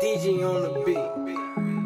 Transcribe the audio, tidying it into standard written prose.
DG on the beat.